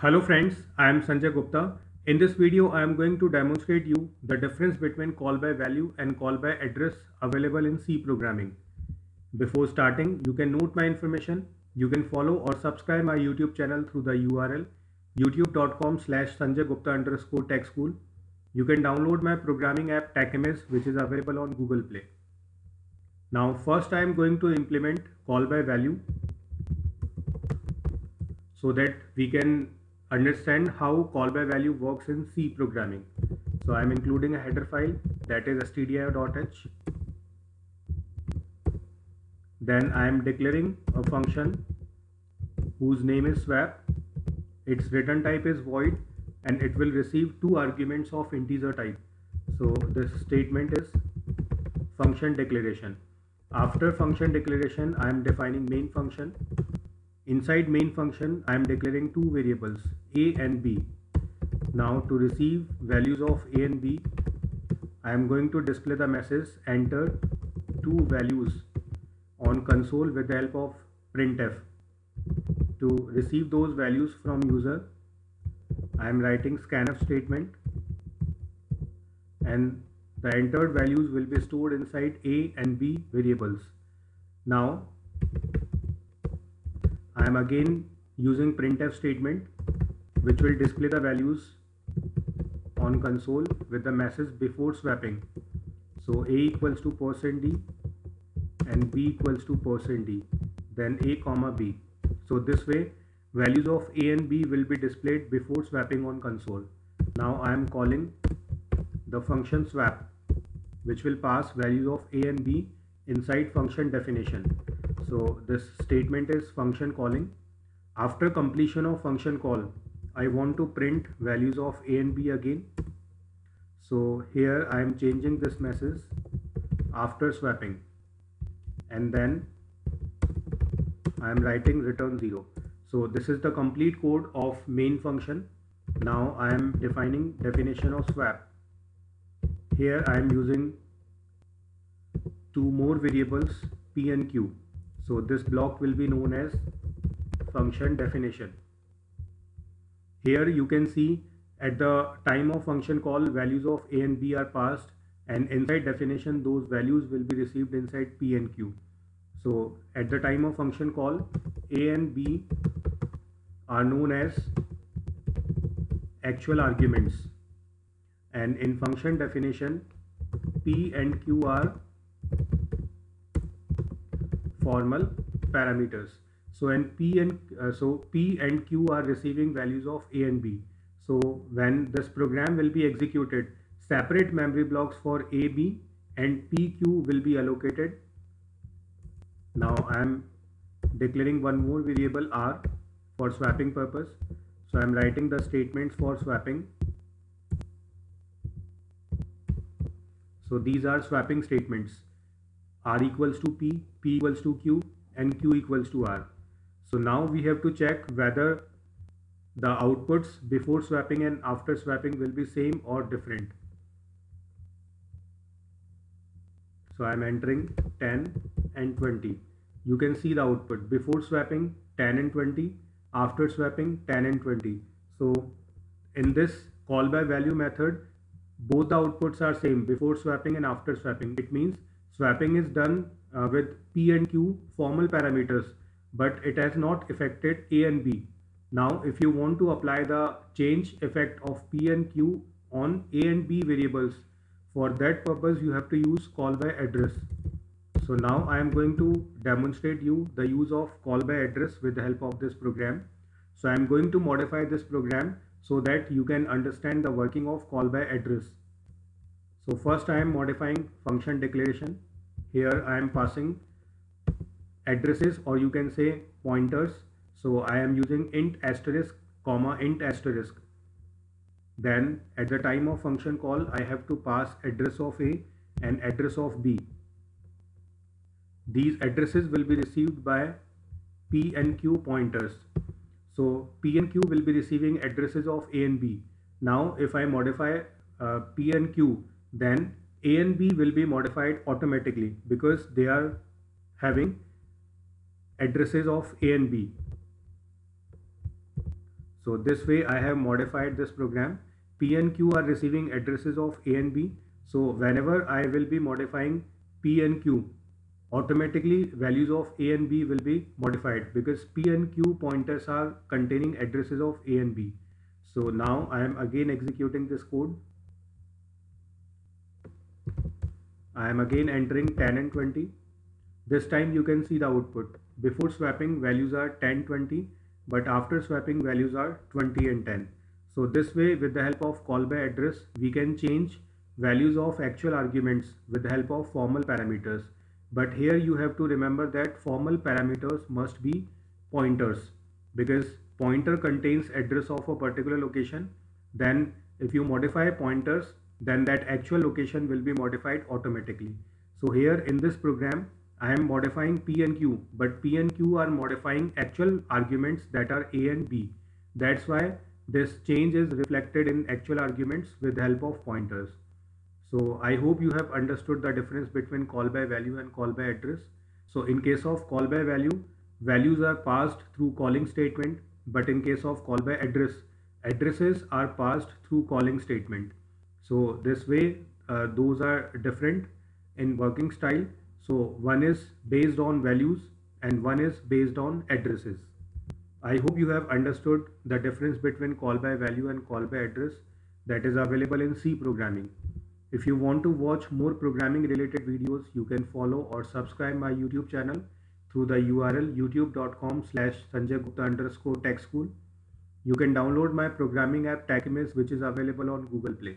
Hello friends, I am Sanjay Gupta. In this video, I am going to demonstrate you the difference between call by value and call by address available in C programming. Before starting, you can note my information. You can follow or subscribe my YouTube channel through the URL youtube.com/sanjaygupta_techschool. You can download my programming app TechMS, which is available on Google Play. Now first I am going to implement call by value so that we can understand how call by value works in C programming. So I am including a header file, that is stdio.h. Then I am declaring a function whose name is swap. Its return type is void and it will receive two arguments of integer type. So this statement is function declaration. After function declaration, I am defining main function. Inside main function, I am declaring two variables, a and b. Now to receive values of a and b, I am going to display the message enter two values on console with the help of printf. To receive those values from user, I am writing scanf statement, and the entered values will be stored inside a and b variables. Now I am again using printf statement, which will display the values on console with the message before swapping. So a equals to %d and b equals to %d, then a, b. So this way values of a and b will be displayed before swapping on console. Now I am calling the function swap, which will pass values of a and b inside function definition. So this statement is function calling. After completion of function call, I want to print values of a and b again. So here I am changing this message after swapping, and then I am writing return 0. So this is the complete code of main function. Now I am defining definition of swap. Here I am using two more variables, p and q. So this block will be known as function definition. Here you can see at the time of function call, values of a and b are passed, and inside definition those values will be received inside p and q. So at the time of function call, a and b are known as actual arguments, and in function definition p and q are formal parameters. So p and q are receiving values of a and b. So when this program will be executed, separate memory blocks for A, B and PQ will be allocated. Now I am declaring one more variable R for swapping purpose. So I am writing the statements for swapping. So these are swapping statements. R equals to P, P equals to Q and Q equals to R. So now we have to check whether the outputs before swapping and after swapping will be same or different. So I am entering 10 and 20. You can see the output before swapping 10 and 20, after swapping 10 and 20. So in this call by value method, both the outputs are same, before swapping and after swapping. It means swapping is done with P and Q formal parameters, but it has not affected A and B. Now if you want to apply the change effect of P and Q on A and B variables, for that purpose you have to use call by address. So now I am going to demonstrate you the use of call by address with the help of this program. So I am going to modify this program so that you can understand the working of call by address. So first I am modifying function declaration. Here I am passing addresses, or you can say pointers. So I am using int asterisk, comma int asterisk. Then at the time of function call, I have to pass address of A and address of B. These addresses will be received by P and Q pointers. So P and Q will be receiving addresses of A and B. Now if I modify P and Q, then A and B will be modified automatically because they are having addresses of A and B. So this way I have modified this program. P and Q are receiving addresses of A and B. So whenever I will be modifying P and Q, automatically values of A and B will be modified because P and Q pointers are containing addresses of A and B. So now I am again executing this code. I am again entering 10 and 20. This time you can see the output. Before swapping values are 10, 20, but after swapping values are 20 and 10. So this way, with the help of call by address, we can change values of actual arguments with the help of formal parameters. But here you have to remember that formal parameters must be pointers, because pointer contains address of a particular location. Then if you modify pointers, then that actual location will be modified automatically. So here in this program, I am modifying P and Q, but P and Q are modifying actual arguments that are A and B. That's why this change is reflected in actual arguments with the help of pointers. So I hope you have understood the difference between call by value and call by address. So in case of call by value, values are passed through calling statement, but in case of call by address, addresses are passed through calling statement. So this way, those are different in working style. So one is based on values and one is based on addresses. I hope you have understood the difference between call by value and call by address that is available in C programming. If you want to watch more programming related videos, you can follow or subscribe my YouTube channel through the URL youtube.com/sanjaygupta_techschool. You can download my programming app TechMS, which is available on Google Play.